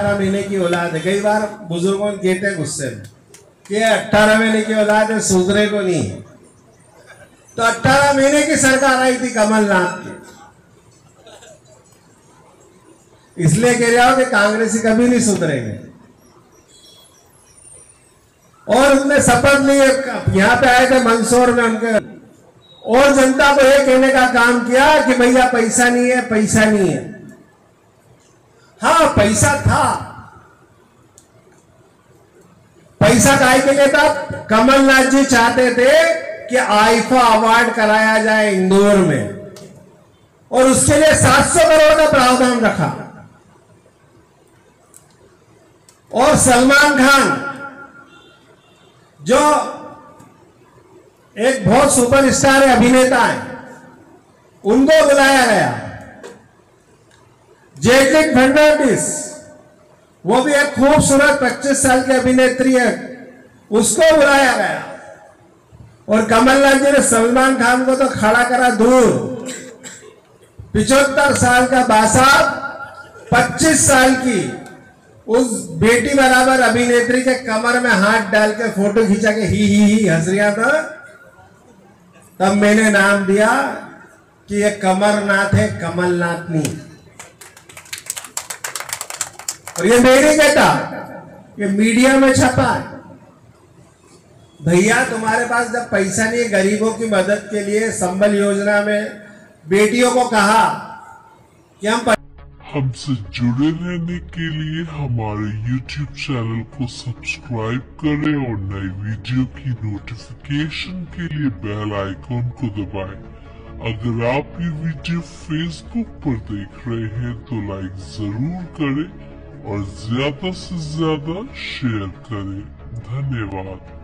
18 महीने की औलाद है। कई बार बुजुर्गों कहते हैं गुस्से में कि 18 महीने की औलाद है, सुधरे को नहीं है। तो 18 महीने की सरकार आई थी कमलनाथ की, इसलिए कह रहा हूं कि कांग्रेसी कभी नहीं सुधरेंगे। और उसने शपथ ली, यहां पे आए थे मंदसौर में उनके, और जनता को यह कहने का काम किया कि भैया पैसा नहीं है, पैसा नहीं है। हाँ पैसा था, पैसा काहे के लिए था? कमलनाथ जी चाहते थे कि आईफा अवार्ड कराया जाए इंदौर में, और उसके लिए 700 करोड़ का प्रावधान रखा। और सलमान खान जो एक बहुत सुपरस्टार है, अभिनेता है, उनको बुलाया गया। जैकलिन फर्नांडिस, वो भी एक खूबसूरत 25 साल की अभिनेत्री है, उसको बुलाया गया। और कमलनाथ जी ने सलमान खान को तो खड़ा करा दूर। 75 साल का बासाब 25 साल की उस बेटी बराबर अभिनेत्री के कमर में हाथ डाल के फोटो खींचा के ही हंस रहा था। तब मैंने नाम दिया कि ये कमलनाथ है, कमलनाथ नहीं। और ये मैं नहीं कहता, ये मीडिया में छपा है। भैया तुम्हारे पास जब पैसा नहीं है, गरीबों की मदद के लिए संबल योजना में बेटियों को कहा कि हमसे जुड़े रहने के लिए हमारे YouTube चैनल को सब्सक्राइब करें और नई वीडियो की नोटिफिकेशन के लिए बेल आइकॉन को दबाएं। अगर आप ये वीडियो Facebook पर देख रहे हैं तो लाइक जरूर करें और ज्यादा से ज्यादा शेयर करें। धन्यवाद।